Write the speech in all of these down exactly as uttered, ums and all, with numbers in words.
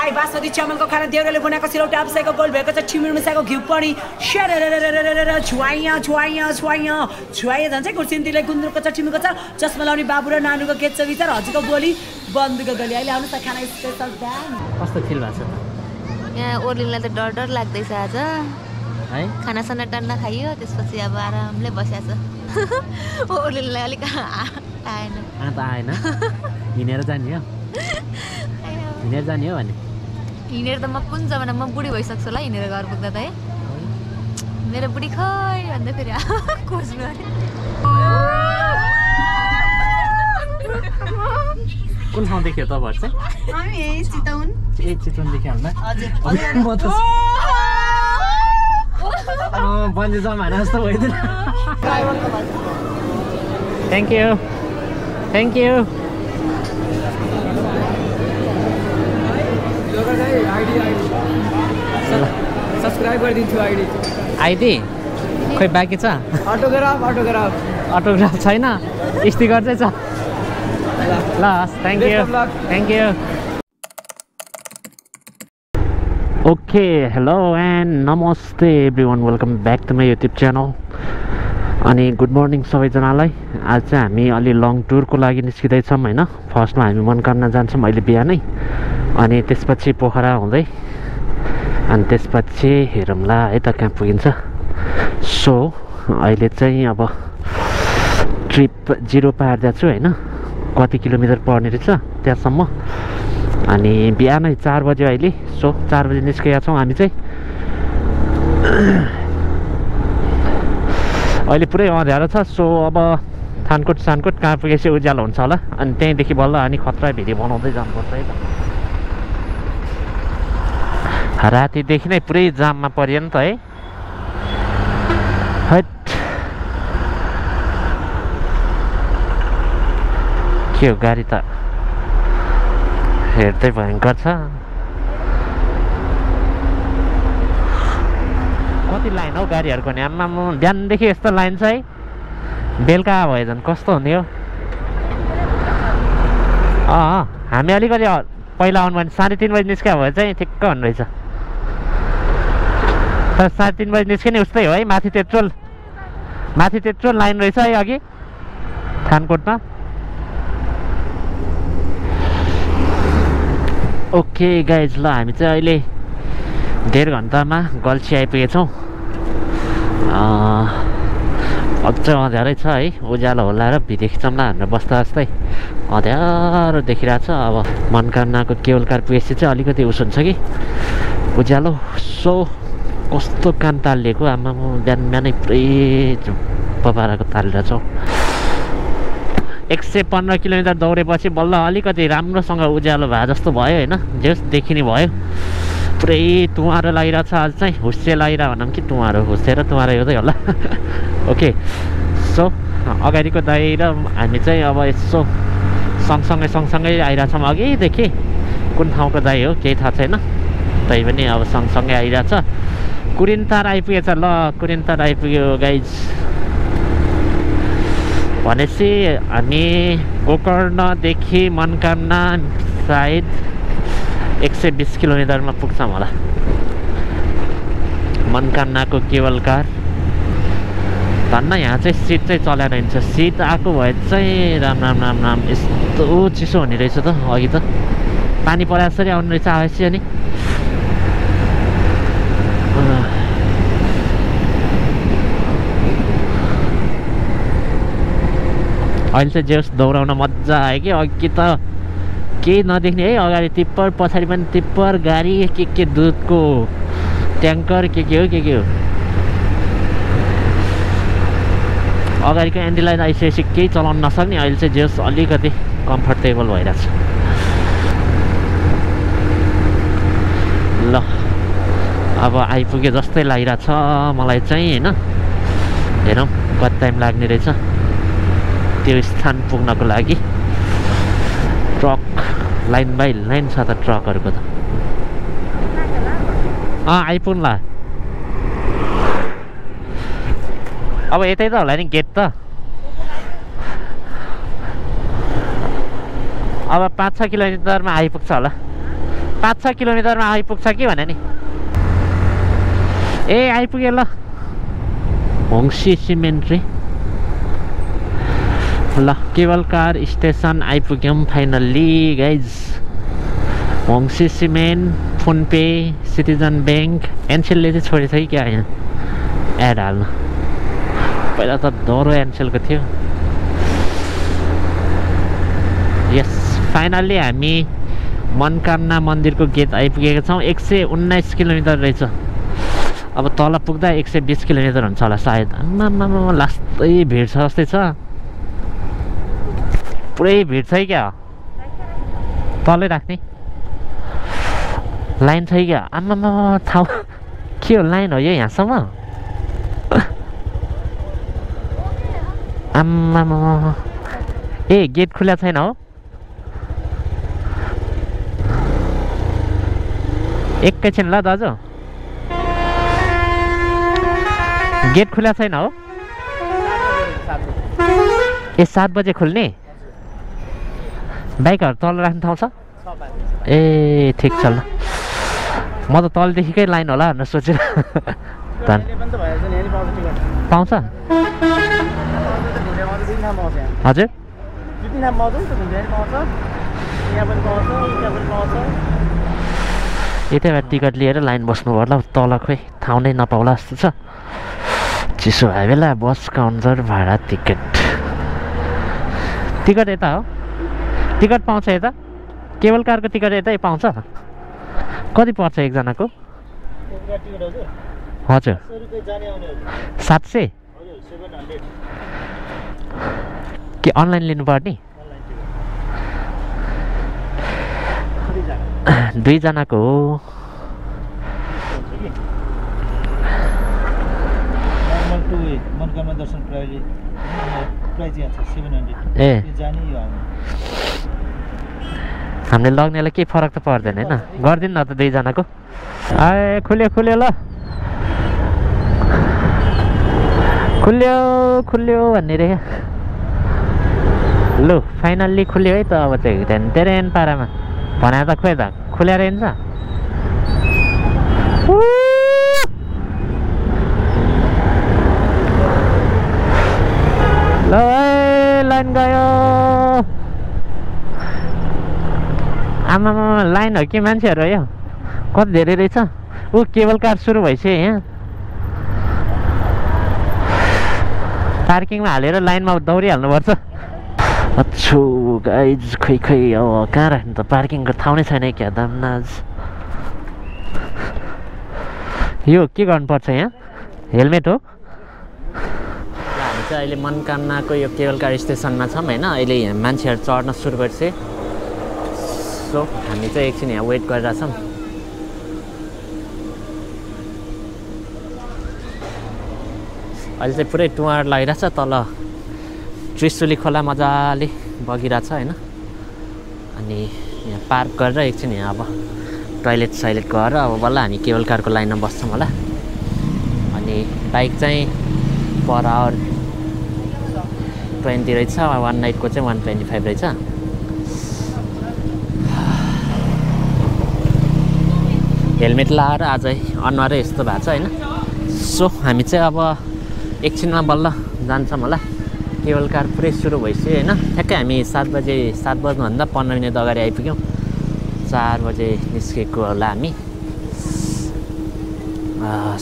Bye, Basmati Chamal ko khana devre le buna ko silota abse ko gold bheko chimir me sa ko ghyu pani. Chhuaiya chhuaiya chhuaiya chhuaiya dance ko sindi le gundru ko chimir ko chasma launi babu ra nanu ko ketcha vichar haji ko boli band ko gali. Aile hamro ta khana special ban. Kasto feel bhacha ta? Yaha orlinla ta dor dor lagdai cha aja. है खाना सना टन्न खाइयो त्यसपछि अब आरामले बस्या छ ओलीले अलि आएन आन त आएन हिनेर जान्यो हिनेर जान्यो भने हिनेर त म कुन जमाना म बुढी भइसक्छ होला हिनेर घर पुग्दा त है मेरो बुढी खै भन्दै फेरि कोस्नु अरे कुन ठाउँ देख्यो त भर्छ हामी यही चितवन ए चितवन देख्यो होला हजुर हजुर Oh, one is on my last way. Thank you. Thank you. Subscriber did you ID? ID? Quite back it's a autograph, autograph. Autograph China. Is the got it? Last, thank you. Thank you. Okay, hello and namaste everyone. Welcome back to my YouTube channel. Ani good morning, sabai janalai. Aaj hami ali long tour ko lagi niskidai chham haina. First ma hami Manakamana jancham aile bihanai. Ani त्यसपछि पोखरा हुँदै अनि त्यसपछि हेरमला यता कहाँ पुगिन्छ. So, अहिले चाहिँ अब ट्रिप zero पार्दै छु हैन. कति किलोमिटर पर्ने रहेछ त्यसम्म. अनि बिहानै चार बजे अहिले सो चार बजे निस्केका छौं हामी चाहिँ अहिले पुरै अँध्यारो छ सो अब थानकोट सानकोट कहाँ पुगेपछि उज्यालो हुन्छ होला अनि त्यहीदेखि बल्ल अनि खतरा भिडियो बनाउँदै जानुपर्छ है त रातिदेखि नै पुरै जाममा पर्यो नि त है हैट के हो गाडी त हेर्दै भयंकर छ कति लाइन हो गाडीहरुको नि आम्मा म ध्यान देखि यस्तो लाइन छ है बेलका भए जन कस्तो हुने हो अ हामी अलिकति पहिला आउन भने साढे तीन बजे निस्क्या भए चाहिँ ठिक्क हुन रहेछ तर साढे तीन बजे निस्किने उस्तै हो है माथि पेट्रोल माथि पेट्रोल लाइन रहेछ है अघि थानकोटमा Okay guys, ल हामी चाहिँ अहिले डेढ घण्टामा गल्छी आइपुगेछौं अझ अँध्यारै छ है उज्यालो होला र भित्र चम्ला हान्न बस्दा जस्तै अँध्यारो देखिरहेछ अब मनकामनाको केवलकार पुगेपछि चाहिँ अलिकति उस हुन्छ कि उज्यालो सो कस्तो कान तालिएको आमा म बिहान बिहानै पुरै पपाराको तालिरहेछौं एक सय पन्ध्र किलोमिटर दौडेपछि बल्ल अलिकति राम्रोसँग उज्यालो भए जस्तो भयो हैन जस देखिने भयो पुरै तुवारो लागिरा छ आज चाहिँ हुस्से लागिरा भनम कि तुवारो हुस्से र तुवारो एउटै होला ओके सो अगाडिको दाइ र हामी चाहिँ अब यसो सँगसँगै सँगसँगै आइरा छम अघि देखि कुन ठाउँको दाइ हो केही थाहा छैन तै पनि अब सँगसँगै आइरा छ कुरिन्तार आइपुगेछ ल कुरिन्तार आइपुग्यो गाइस भनेपछि हामी गोकर्णदेखि मनकामना साइड एक सय बीस किलोमिटरमा पुग्छौं होला मनकामनाको केवलकार भन्ना यहाँ चाहिँ सिट चाहिँ चलाएर हिँड्छ सिट आको भए चाहिँ राम राम राम राम यस्तो चिसो हुने रहेछ त अघि त पानी परे जसरी आउनु रहेछ आएपछि अनि अहिले चाहिँ जेस दौडाउन मजा आयो कि अघि त केही नदेख्ने है अगाडि टिप्पर पछाडि पनि टिप्पर गाडी के के दुधको ट्याङ्कर के के हो के के हो अगाडिको एन्डीलाइन आइसकेपछि केही चलाउन नसक्ने अहिले चाहिँ जेस अलिकति कम्फर्टेबल भइरहेछ ल अब आइपुगे जस्तै लागिरहेछ मलाई चाहिँ हैन हेरौँ कति टाइम लाग्ने रहेछ त्यो स्थान पुग्नको लागि ट्रक लाइन बाइ लाइन छ त ट्रकहरुको त अ आइपुग्ला अब यतै त होला नि गेट त अब पाँच छ किलोमिटरमा आइपुग्छ होला पाँच छ किलोमिटरमा आइपुग्छ कि भने नि ए आइपुगे ल होङसी सिमेन्ट्री ल केवल कार स्टेशन आइपुग्यौं finally guys. Hongshi cement phone pay citizen bank एनसेलले चाहिँ छोडेछ कि क्या यहाँ एड हाल्नु पहिला त दोरो एनसेलको थियो। यस फाइनली हामी मनकामना मन्दिरको गेट आइपुगेका छौं। एक सौ उन्नाइस किलोमिटर रहेछ। अब तल पुग्दा एक सौ बीस किलोमिटर हुन्छ होला सायद। आम्मामा लास्टै भिड छ जस्तै छ पुरै भिड छ क्या तलै राख्ने लाइन छ क्या आम्मामा थाहा के हो लाइन हो यो यहाँसम्म आम्मामा ए गेट खुला छैन हो एकैछिन ल दाजु गेट खुला छैन हो ए सात बजे खुल्ने बाइकहरू तल राख्ने ठाउँ छ ए ठिक छ ल म त तलदेखिकै लाइन होला भनेर सोचेर पाउँछ हजुर यतै भए टिकट लिएर लाइन बस्नु पर्ला तल खोइ ठाउँ नै नपाउला जस्तो छ। चिसो भए बेला बस काउन्टर भाडा टिकट टिकट यता हो टिकट पाउँछ यता केबल कारको टिकट यतै पाउँछ कति पर्छ एकजनाको हजुर सात सय के अनलाइन लिनुपर्ने दुईजनाको हो हामीले लग्नेलाई केही फरक त पर्दैन होइन गरिदिनु न त दुईजनाको ए खुल्यो खुल्यो ल खुल्यो खुल्यो भन्ने रे लु फाइनल्ली खुल्यो है त अब चाहिँ त्यहाँदेखि पारामा भने त खोइ त खुलेर हिँड्छ ल लाइन गयो आमामा लाइन हो कि मान्छेहरू यो कति धेरै रहेछ ऊ केबल कार सुरु भइसक्यो यहाँ पार्किङमा हालेर लाइनमा दौडिहाल्नुपर्छ। अच्छो गाइज खै खै अब कहाँ राख्नु त पार्किङको ठाउँ नै छैन क्या दामनाज यो के गर्नुपर्छ यहाँ हेलमेट हो। हामी चाहिँ अहिले मनकामनाको यो केबल कार स्टेसनमा छौँ होइन अहिले यहाँ मान्छेहरू चढ्न सुरु गर्छ सो हामी चाहिँ एकछिन यहाँ वेट गरिरहेछौँ। अहिले चाहिँ पुरै टुवार लागिरहेछ तल त्रिशुली खोला मजाले बगिरहेछ होइन अनि यहाँ पार्क गरेर एकछिन यहाँ अब टोइलेट सोइलेट गरेर अब बल्ल हामी केबल कारको लाइनमा बस्छौँ होला। अनि बाइक चाहिँ पर आवर ट्वेन्टी रहेछ वान नाइटको चाहिँ वान ट्वेन्टी फाइभ रहेछ। हेलमेट लाएर आज अनुहारै यस्तो भएको छ होइन सो हामी चाहिँ अब एकछिनमा बल्ल जान्छौँ होला। केबल कार पुरै सुरु भइसक्यो होइन ठ्याक्कै हामी सात बजे सात बज्नुभन्दा पन्ध्र मिनट अगाडि आइपुग्यौँ चार बजे निस्केको होला हामी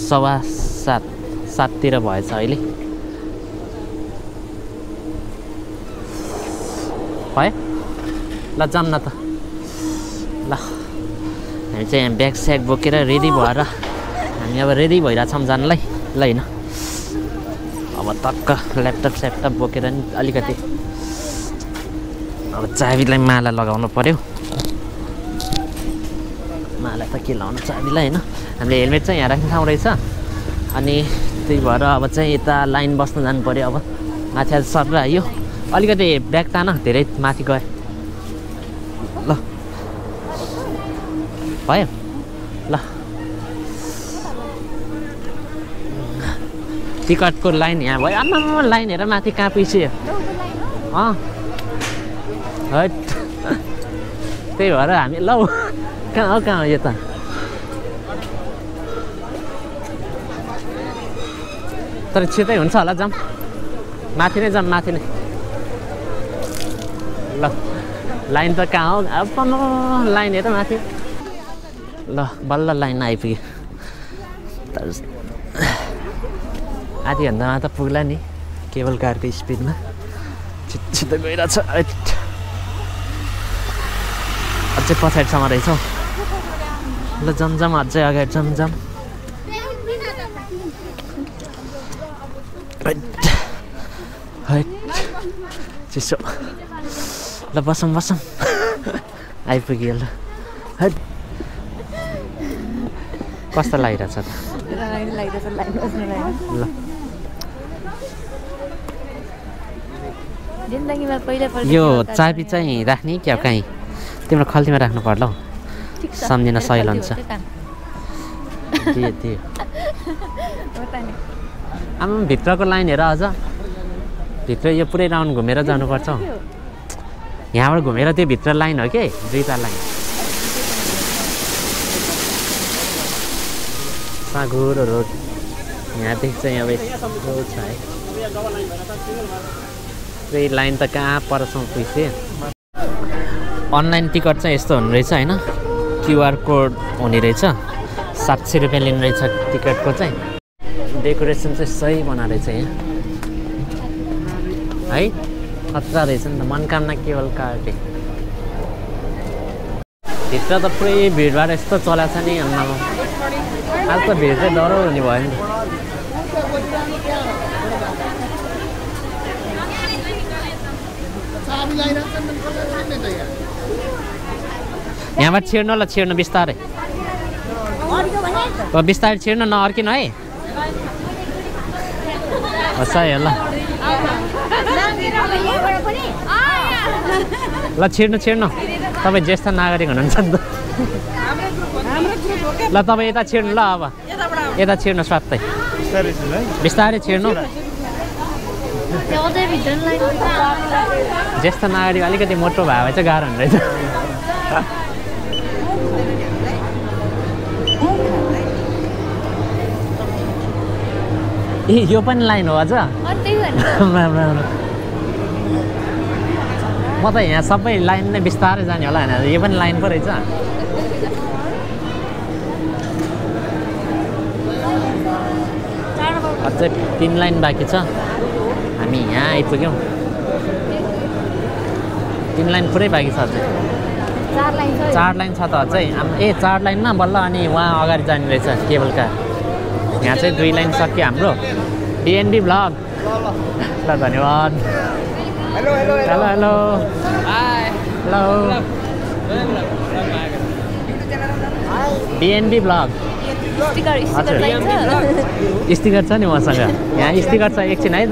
सवा सात साततिर भएछ अहिले भयो ल जाम न त ल हामी चाहिँ यहाँ ब्याग स्याग बोकेर रेडी भएर हामी अब रेडी भइरहेछौँ जानलाई ल होइन अब टक्क ल्यापटप स्यापटप बोकेर नि अलिकति अब चाबीलाई माला लगाउनु पऱ्यो माला त के लगाउनु चाबीलाई होइन हामीले हेलमेट चाहिँ यहाँ राख्ने ठाउँ रहेछ अनि त्यही भएर अब चाहिँ यता लाइन बस्न जानु पऱ्यो। अब माथि आज सर आयो अलिकति ब्याग तान धेरै माथि गयो ल भयो ल टिकटको लाइन यहाँ भयो आम्मा लाइन हेर माथि कहाँ पुग्यो अँ हट त्यही भएर हामी ल कहाँ और कहाँ ये था तर छिटै हुन्छ होला जाम माथि नै जाम माथि नै ल लाइन त कहाँ हो अब लाइन यता माथि ल बल्ल लाइन आइपुगे आधी घण्टामा त पुग्ला नि केबल कारको स्पिडमा छिटो गइरा छ अझै पछाडीसम्म रहेछ ल जम जम अझै अगाडि जम जम चिसो ल बसम बसम आइपुग्यो ल हैट कस्तो लागिरहेछ त यो चाबी चाहिँ राख्ने क्या कहीँ तिम्रो खल्तीमा राख्नु पर्ला हौ सम्झिन सहिल हुन्छ आमा भित्रको लाइन हेर अझ भित्र यो पुरै राउन्ड घुमेर जानुपर्छ यहाँबाट घुमेर त्यो भित्र लाइन हो के दुईटा लाइन सागुरो रोड यहाँ देख्छ अब रोड छ है त्यही लाइन त कहाँ परसम्म पुग्छ अनलाइन टिकट चाहिँ यस्तो हुनु रहेछ हैन क्यूआर कोड हुने रहेछ सात सय रुपियाँ लिनु रहेछ टिकटको चाहिँ डेकोरेसन चाहिँ सही बना रहेछ यहाँ है खतरा रहेछ नि त मनकामना केवल कार्डले भित्र त पुरै भिडभाड यस्तो चलाएको छ नि आमामा आज त भिड चाहिँ डर हुने भयो नि यहाँबाट छिर्नु ल छिर्नु बिस्तारै बिस्तारै छिर्नु नअर्किनु है होस् है ल ल छिर्नु छिर्नु तपाईँ ज्येष्ठ नागरिक हुनुहुन्छ नि त ल तपाईँ यता छिर्नु ल अब यता छिर्नु स्वात्तै बिस्तारै छिर्नु ज्येष्ठ नागरिक अलिकति मोटो भए भए चाहिँ गाह्रो हुने रहेछ ए यो पनि लाइन हो अझ म त यहाँ सबै लाइन नै बिस्तारै जाने होला हैन यो पनि लाइन पो रहेछ अझै तीन लाइन बाँकी छ हामी यहाँ आइपुग्यौँ तीन लाइन पुरै बाँकी छ अझै चार लाइन छ चार लाइन छ त अझै ए चार लाइनमा बल्ल अनि वहाँ अगाडि जाने रहेछ केबल कार यहाँ चाहिँ दुई लाइन सक्यो हाम्रो B and B ब्लग ल धन्यवाद hello hello hello hello hi hello B and B blog sticker sticker छ स्टिकर छ नि मसँग यहाँ स्टिकर छ एकछिन है त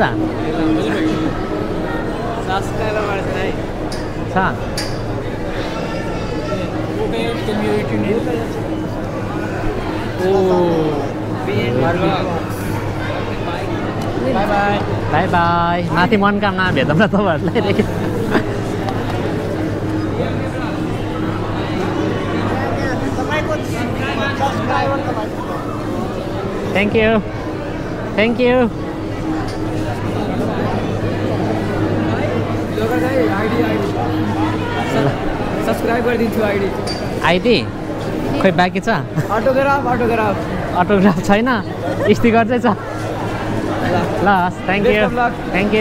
छ ओ बाई बाई बाई बाई माथि मनकामना भेटौँ ल तपाईहरुलाई thank you thank you subscribe गरिदिन्छु आइडी आइडी खोइ बाकी छ अटोग्राफ अटोग्राफ अटोग्राफ छैन स्टिकर चाहिँ छ ल थ्याङ्क यू थ्याङ्क यू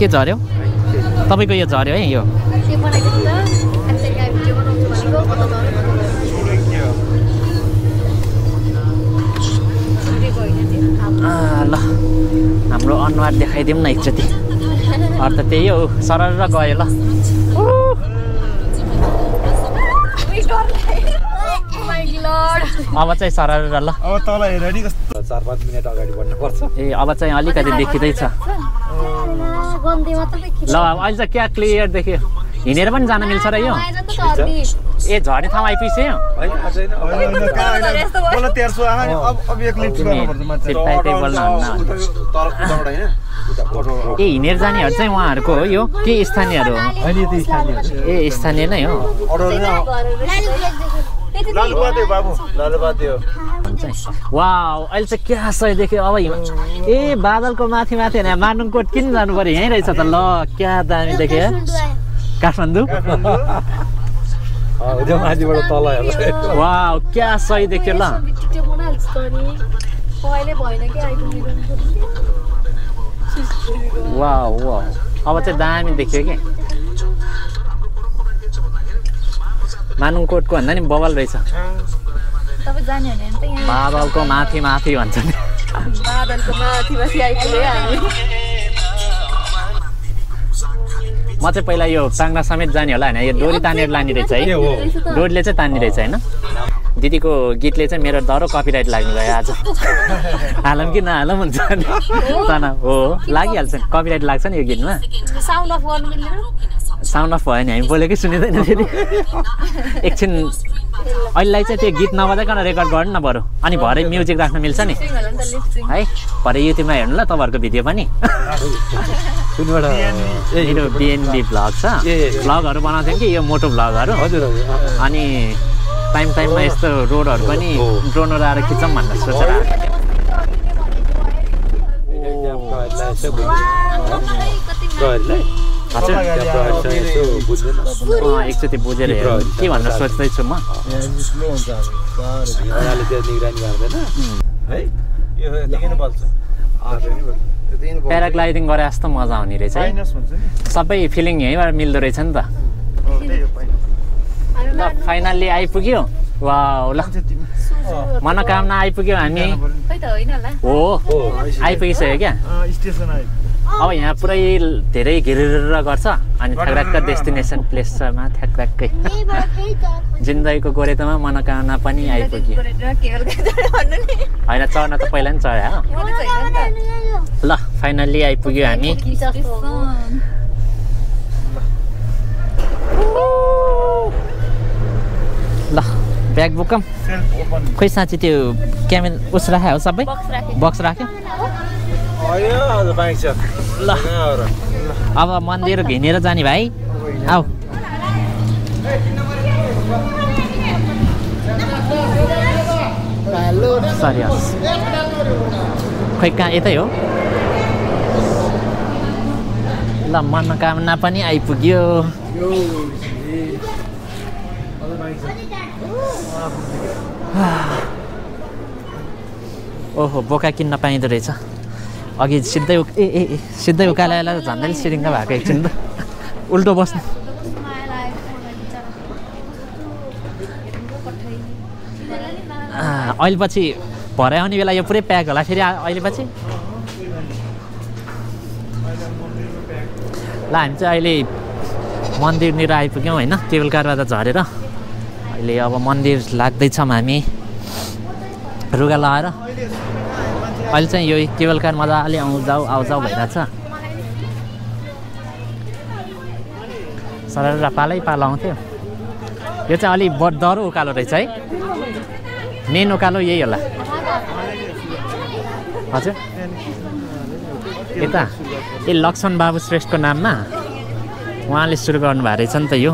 के झर्यो तपाईँको यो झर्यो है यो Allah, हमरो अनुहार देखाई देम ना इच्छती और तो तेरी ओ सारा रग आया ला My Lord अब चाहे सारा रग ला अब तो ला रेडी चार पाँच मिनट आगे बढ़ना पड़ता है अब चाहे आली का दिन देखी तो इच्छा ला आज तो क्या क्लियर देखिए इन्हें बन जाना मिल सर आयो ये जाने था माइपी से हैं बोला तेर सौ हाँ अब अब ये क्लिप करना पड़ता है मत सिर्फ बोलना ना ये इन्हें जाने अच्छा है वहाँ रखो यो कि स्थानीय रो ये स्थानीय ना यो लाल बातें बाबू लाल बातें हो वाव ऐसे क्या सही देखे अबे ये बादल को माथी माथे ना मानुं को किन जानू पड़े यहीं रही साथ लो क्या दामी देखे काठमांडू हाँ जब आज बड़ा ताला है वाव क्या सही देखे ला वाव वाव अब अच्छे दामी देखे क्या मानुं कोट को अंदर नहीं बावल रही था। तब जाने होने तो यहाँ। बावल को माथी माथी बनता है। बावल को माथी माथी आई थी यार। मचे पहला यो सांगना समेत जाने वाला है ना ये डोरी ताने लानी रहता है। डोरी लेते ताने रहता है ना। दीदी को गीत लेते मेरा दारो कॉपीराइट लगने लगा आज। आलम की ना आलम जाने। ताना वो लगी आलसन कॉपीराइट लगता नहीं गीत में। Sound off one mill sound off भयो नि हामी बोलेकै सुनिदैन फेरि एकछिन अहिलेलाई चाहिँ त्यो गीत नबजाइकन रेकर्ड गर्नु न बरु अनि भरे म्युजिक राख्न मिल्छ नि है भरे युट्युबमा हेर्नु ल तपाईहरुको भिडियो पनि कुनबाट ए यो बी एन्ड बी ब्लग छ ब्लगहरु बनाउँथ्यौ कि यो मोटो ब्लगहरु हजुर अनि टाइम टाइममा यस्तो रोडहरु पनि ड्रोन उडाएर खिच्छौँ भन्ने सोचेर आएको अच्छा एक से तीन बोझे रहे कि वाला सोचता है चुम्मा यार लेते निगरानी करते ना है ये तीन बाल से पैराग्लाइडिंग वाले ऐसा मजा आने रहता है सब ये फीलिंग यही वाला मिल रही चंदा ना फाइनली आई पुगियो वाव ला मनोकामना आई पुगियो हमी ओ आई पुगी सही क्या स्टेशन आई अब यहाँ पूरा ये तेरे ही गिरर रहा करता अन्यथा का डेस्टिनेशन प्लेस है माँ थक रख गई जिंदगी को कोरेता माँ माना का ना पानी आई पकी आइना चाव ना तो पहले ना चाया ला फाइनली आई पकी आनी ला बैग बुकम कोई साथी तो क्या मैं उस रहा है उस सब बॉक्स रखे अब मंदिर घिनेर जाने भाई आओ सरी खोई कहाँ यतै हो ल मनोकामना पनि आइपुग्यो ओहो बोका किन्न पाइँदो रहेछ अघि सिधै ए ए सिधै उकालेला झन्डै सिरिङमा भएको एकछिन त उल्टो बस्नु अहिले पछि भरे आउने बेला यो पुरै प्याक होला फेरि अहिले पछि ल हामी चाहिँ अहिले मन्दिरनिर आइपुग्यौँ होइन केबल कारबाट झरेर अहिले अब मन्दिर लाग्दैछौँ हामी रुगा लाएर अहिले चाहिँ यो केबल कार मजाले आउ जाऊ आउ जाऊ भइराछ सरर पालै पाला आउँथ्यो यो चाहिँ अलि बड्दरो उकालो रहेछ है मेन उकालो यही होला हजुर यता ए लक्ष्मण बाबु श्रेष्ठको नाममा उहाँले सुरु गर्नु भएको रहेछ नि त यो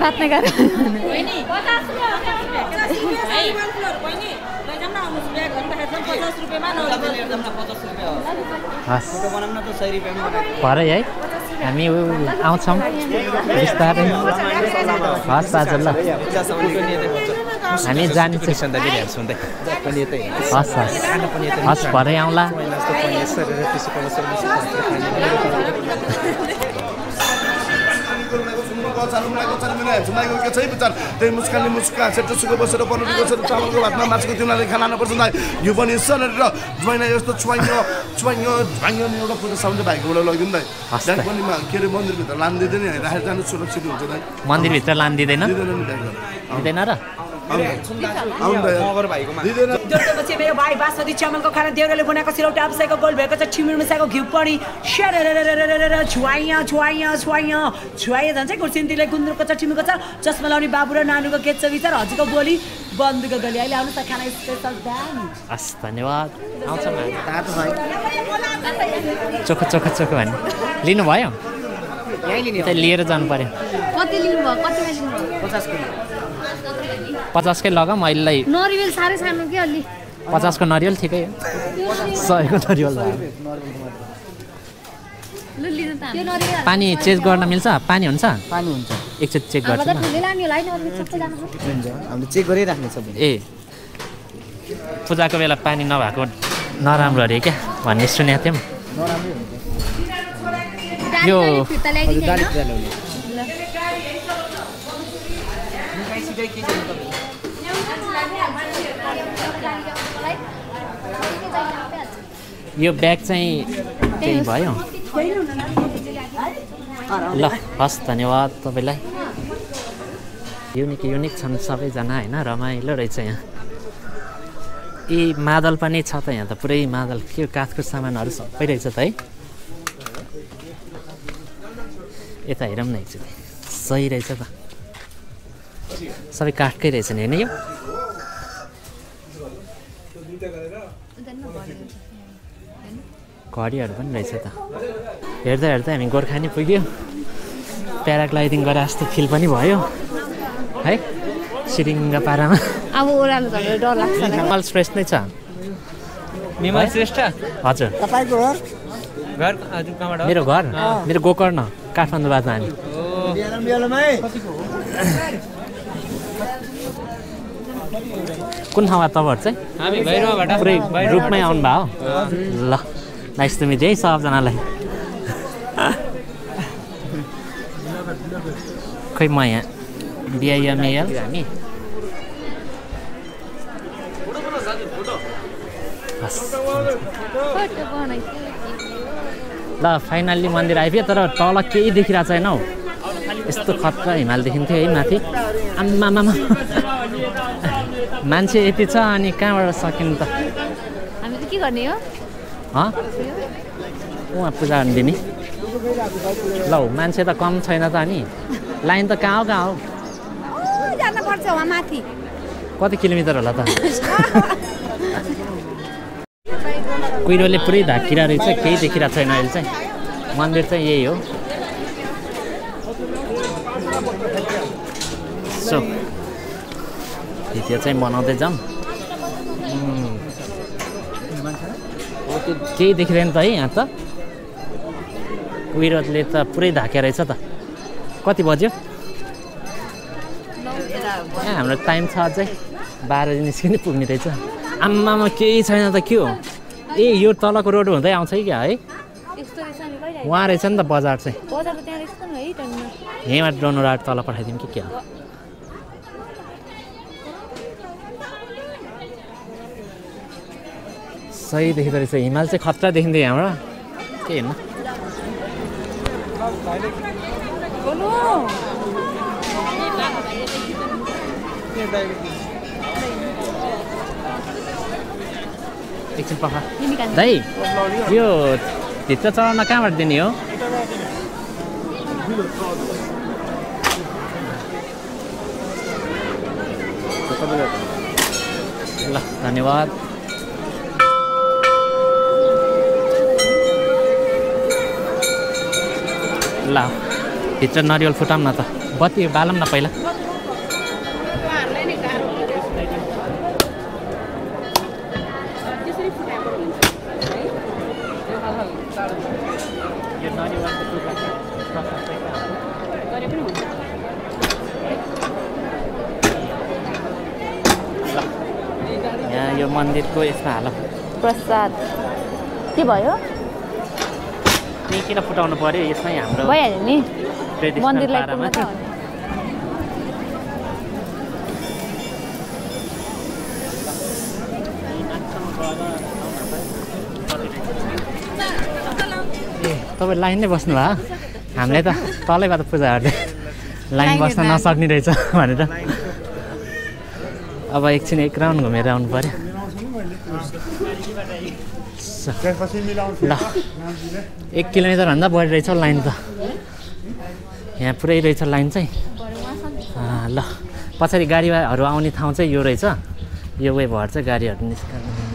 पचास रुपये में पचास रुपये हो भरे है हामी आउँछौँ बिस्तारै हस् आज ल हामी जाने सेसन दाले हेर्छु हुँदै हस् हस् हस् भरै आउँला मन्दिरभित्र लान दिँदैन दिँदैन र मेरो भाइ बासरी चामलको खाना देउराले बनाएको सिलौटा अप्सेको गोल भएको छ छिमेर मिसाएको घिउ पनि छुवाइया छुवाइया छुवाइया छुवाइया जान्छ कुर्सिन्तीले गुन्द्रुकको चटिमीको छ चस्मा लाउने बाबु र नानुको केच विचार हजुरको बोली बन्दुको गली अहिले आउनु त खाना स्पेशल दान हस् धन्यवाद आउँछ म तातो भाइ चोखो चोखो चोखो भनि लिनु भयो यही लिने त लिएर जानु पर्यो कति लिनु भयो कतिमा लिनु भयो पचास किलो पचास के लगाम अहिलेलाई नरिवल सारै सानो के अलि पचास को नरिवल ठिकै हो सय को नरिवल ल लिन त त्यो नरिवल पानी चेक गर्न मिल्छ पानी हुन्छ पानी हुन्छ एकछिन चेक गर्छ अब त ठुले लामी होला हैन अरु सबै जानु हुन्छ हामीले चेक गरि राख्ने सबै ए पूजाको बेला पानी नभएको नराम्रो रे के भन्ने सुनेथे म नराम्रो हुन्छ यो यो ब्याग चाहिँ त्यही भयो ल हस् धन्यवाद तपाईलाई युनिक युनिक छन् सबैजना हैन रमाइलो रहेछ यहाँ ए मादल पनि छ त यहाँ त पुरै मादल के काठको सामानहरु सबै रहेछ त है यता हेरौँ न एकचोटि सही रहेछ त सबै काठकै रहेछ नि हैन यो घडीहरू पनि रहेछ त हेर्दा हेर्दा हामी गोरखानी पुग्यो प्याराग्लाइडिङ गरे जस्तो फिल पनि भयो है सिरिङ्गा पारामा अब ओरालो झरेर डर लाग्छ नेपाल श्रेष्ठ नै छ नेपाल श्रेष्ठ हजुर तपाईको घर घर हजुर कहाँबाट हो मेरो घर मेरो गोकर्ण काठमाडौँबाट हामी बिहान बिहानमै कतिको हो कुन ठाउँमा तपाईँहरू चाहिँ हामी भैरवबाट पुरै रुपमै आउनु भयो ल नाइस टु मिट यही सबजनालाई खै म यहाँ बिआइएमएल हामी ल फाइनल्ली मन्दिर आइपुग्यो तर तल केही देखिरहेको छैन हौ यस्तो खतरा हिमाल देखिन्थ्यो है माथि आम्मामामा मान्छे यति छ अनि कहाँबाट सकिनु त हामी त के गर्ने हो उहाँ पूजा गर्नु दिने ल मान्छे त कम छैन त अनि लाइन त कहाँ हो कहाँ हो जानुपर्छ वहाँ माथि कति किलोमिटर होला त कुहिरोले पुरै ढाकिरा रहेछ केही देखिरहेको छैन अहिले चाहिँ मन्दिर चाहिँ यही हो सो भिडियो चाहिँ बनाउँदै जाऊँ केही देखिँदैन त है यहाँ त विरोधले त पुरै ढाकेको रहेछ त कति बज्यो ए हाम्रो टाइम छ अझै बाह्र निस्किने पुग्ने रहेछ आम्मामा केही छैन त के हो ए यो तलको रोड हुँदै आउँछ है क्या है वहाँ रहेछ नि त बजार चाहिँ यहीँबाट डोनोराट तल पठाइदिउँ कि क्या सही देखिँदो रहेछ हिमाल चाहिँ खतरा देखिँदै हाम्रो के हेर्नु एकछिन पखा दाइ यो भित्र चलाउन कहाँबाट दिने हो ल धन्यवाद ल भित्र नरिवल फुटाम न त बत्ती बालम न पहिला process like that. But everyone. Yeah, your Mandir ko yesta halap. Prasad. Ke bhayo? Ni kina futaunu paryo yesmai hamro. Bhayo ni. Mandir lai pugnata ho ni. ए तबे लाइन नै बस्नु होला हामीले त तलैबाट पूजा गर्ने लाइन बस्न नसक्ने रहेछ भनेर अब एकछिन एक राउन्ड घुमेर आउनु पर्यो एक किलोमिटर भन्दा बढी रहेछ लाइन त यहाँ पुरै रहेछ लाइन चाहिँ ल पछाडी गाडीहरू आउने ठाउँ चाहिँ यो रहेछ यो वे भएर चाहिँ गाडीहरू निस्कन्छ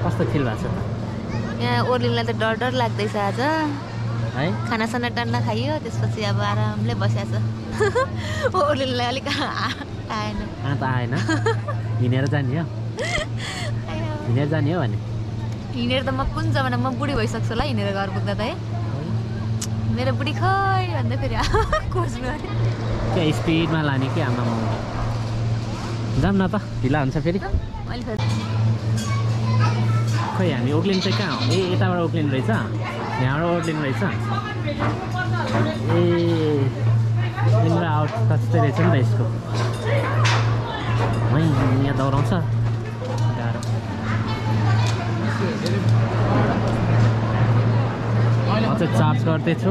कस्तो फिल भएको छ यहाँ ओर्लिनलाई त डर डर लाग्दैछ आज है खाना साना टन्न खाइयो त्यसपछि अब आरामले बस्याछ ओर्लिनलाई अलि आएन आ त आएन हिनेर जाने हो हिनेर जाने हो भने हिनेर त म कुन जमानामा बुढी भइसक्छु होला हिनेर घर पुग्दा त है मेरो बुढी खै भन्दै फेरि कोज्नु अरे के स्पीडमा लाने के आमामा जाम न त ढिला हुन्छ फेरि अलि फेरि खै हामी ओक्ल्यान्ड चाहिँ कहाँ हो ए यताबाट ओक्ल्यान्ड रहेछ यहाँबाट ओक्ल्यान्ड रहेछ ए तिम्रो आउट कस्तो रहेछ नि त यसको है यहाँ दौडाउँछ गाह्रो म चाहिँ चार्ज गर्दैछु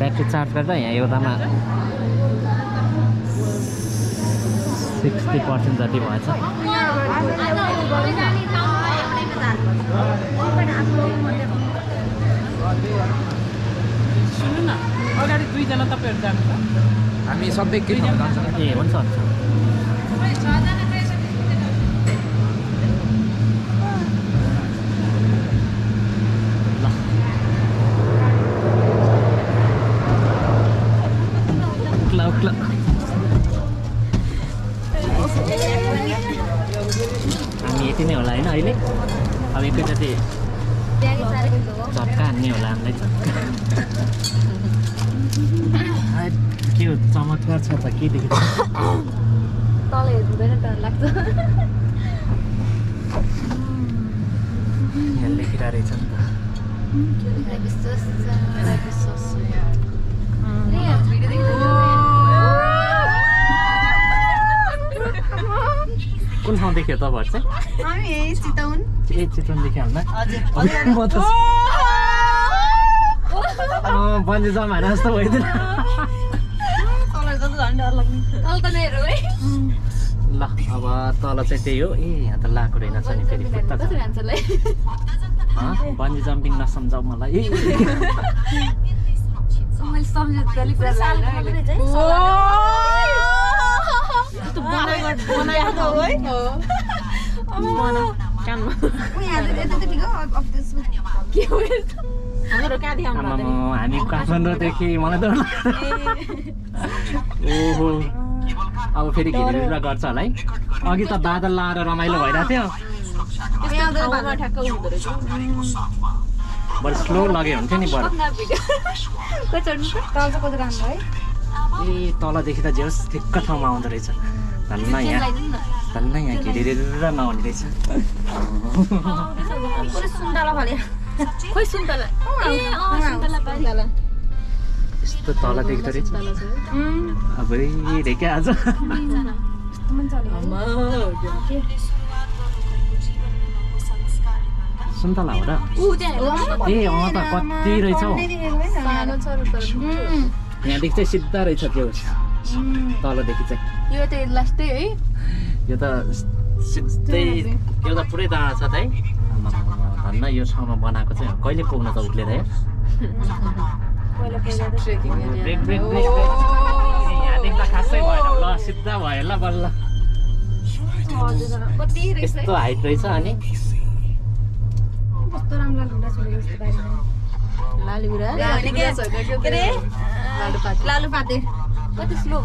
ब्याट्री चार्ज गर्दा यहाँ एउटामा सिक्सटी पर्सेन्ट जति भएछ सुन्नु न अगाडि दुई जना तपाईहरु जानु छ हामी सबै के जान्छ ए हुन्छ हुन्छ क्ला क्ला हामी यति नै होला हैन अहिले अब एक जति झट्का हान्ने होला हामीलाई के हो चमत्कार छ त के देखेको तल हेर्दैन डर लाग्छ यहाँ लेखिरहेको रहेछ नि त कुन ठाउँ देख्यो तपाईँहरू चाहिँ ए चितवन देखे हामीलाई बन्जी जम्प हाने जस्तो भइदिएन ल अब तल चाहिँ त्यही हो ए यहाँ त लाएको रहेनछ नि फेरि बन्जी जम्पिङ नसम्झाउ मलाई ए हामी काठमाडौँदेखि मलाई डर ओहो अब फेरि घिमिरा गर्छ होला है अघि त बादल लाएर रमाइलो भइरहेको थियो बरु स्लो लगे हुन्थ्यो नि बरु ए तलदेखि त झेस् ठिक्क ठाउँमा आउँदो रहेछ धन्न यहाँ धन्न यहाँ घिरिरा नहुने रहेछ यस्तो तल देख्दो रहेछ अब रे क्या आज सुन्तला हो र ए अँ त कति रहेछ हौ यहाँदेखि चाहिँ सिधा रहेछ त्यो तलदेखि चाहिँ यो त लास्टै है यो त सिधै यो त पुरै दाँडा छ त है धन्न यो ठाउँमा बनाएको चाहिँ कहिले पुग्न त उक्लेर है खासै भएन ल सिधा भयो ल बल्ल यस्तो हाइट रहेछ अनि लालु पाते What is slow?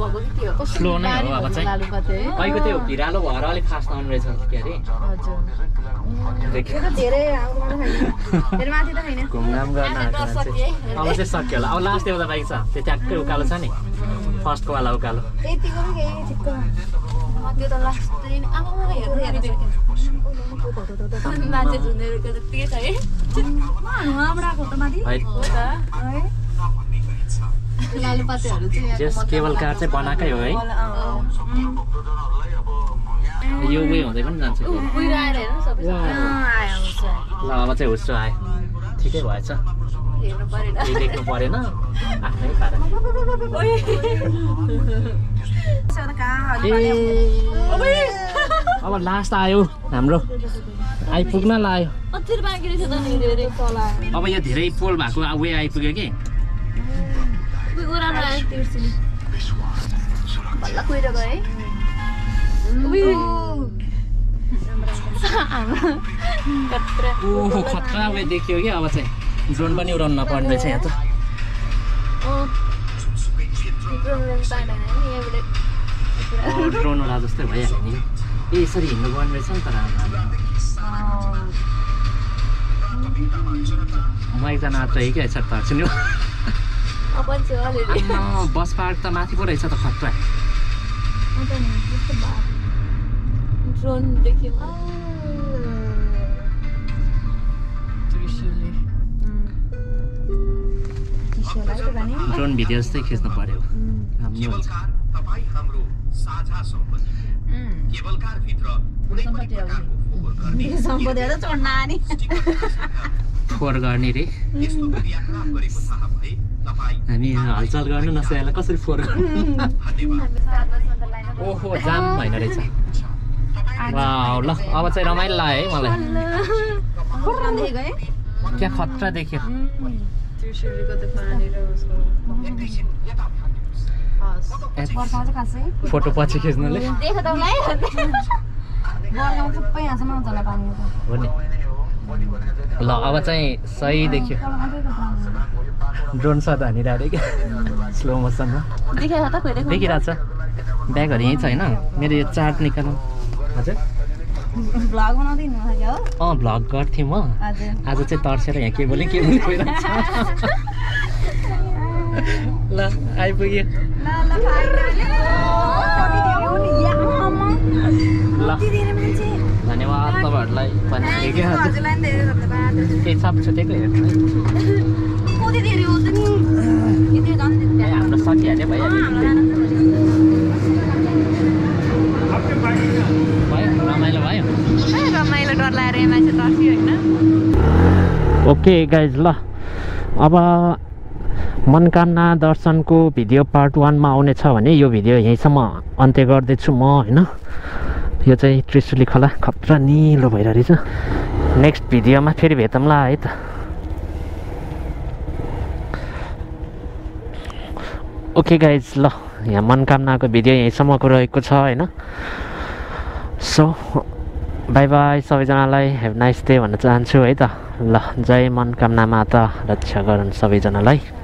Slow na ho aba chai. Kaiko tyo piralo bhara alि fast आउन रहेछ के रे. हजुर. देखियो त धेरै आउन हैन. मेरो माथि त हैन. घुमघाम गर्न आएको. अब चाहिँ सक्यो होला. अब लास्ट एउटा बाइक छ. त्यो ट्याक्कै उकालो छ नि. फर्स्ट को वाला उकालो. त्यतिको पनि केही ठिक हो. म त्यो त लास्ट दिन अब म हेर्दै हेर्दै. मान्छे जुन्दै रुके त त्यही छ है. म हाम्राको त माथि. हो त. है. Just cable car से बना के हो गई। ये वे होते हैं ना तो। वे आए हैं ना सब। लावा बच्चे उस तो आए। ठीक है भाई सा। ये देखने पड़े ना। आने पड़े। ओए। अब लास्ट आयो हमरो। आई पुगना लायो। अच्छी बात करी थी तो नहीं दे रही कॉला। अब ये धीरे ही पोल बाकू वे आई पुगेगी। खतरा वे देखियो क्या अब से ड्रोन बनी उड़ान ना पान रहे हैं तो ड्रोन वाला दोस्ते भैया ये सरी इंडोगोन वेसन तरह मैं इतना आता है क्या चलता चलियो बस पार्क त माथि पो रहेछ त खतरा ड्रोन देखियो ड्रोन भिडियो जस्तै खिच्न पर्यो हामी हुन्छ तपाई हाम्रो साझा सम्पत्ति केवल कार भित्र कुनै पनि प्रकारको फोहोर गर्ने सम्पत्ति त चढ्ना नि फोहोर गर्ने रे यस्तो क्रियाकलाप गरेको थाहा भए हामी हलचल गर्न नसकेलाई कसरी फोहोर गर्नु ओहो जाम भएन रहेछ वाउ ल अब चाहिँ रमाइलो लाग्यो है मलाई खतरा देख्यो है के खतरा देख्यो त्रिशुलीको त पानी र उसको एकछिन फोटो पछि खिच्नुले देख त मलाई बर्गाउँ सबै यहाँसम्म आउँछ होला पानी हो नि ल अब चाहिँ सही देख्यो ड्रोन सदा हिँडिरहेको क्या स्लो मोसनमा देखिरहेको छ ब्यागहरू यहीँ छ होइन मेरो यो चार्ट निकालौँ हजुर अँ भ्लग गर्थेँ म आज चाहिँ तर्सेर यहाँ के बोले के बोले गइरहेको छ ल आइपुग्यो ल धन्यवाद तपाईँहरूलाई पनि केही छाप छुटेको हेर्नु Ini dia udah nih. Ini kan dia udah sakit ya bayar. Apa bayarnya? Bayar ramai lah bayar. Eh ramai lah dua lari macam torsi ya, na? Okay guys lah. Aba Manakamana Darshan ko video part one ma aune chha bhane yo video yahi samma anty gardechu ma haina. Yo chahi Trishuli khola khatra nilo bhayirahecha. Next video ma feri bhetamla hai ta. Okay guys ल यहाँ मनोकामनाको video यहीसम्मको रहेको छ हैन so bye bye सबैजनालाई have nice day भन्न चाहन्छु है त ल जय मनोकामना माता रक्षा गरौँ सबैजनालाई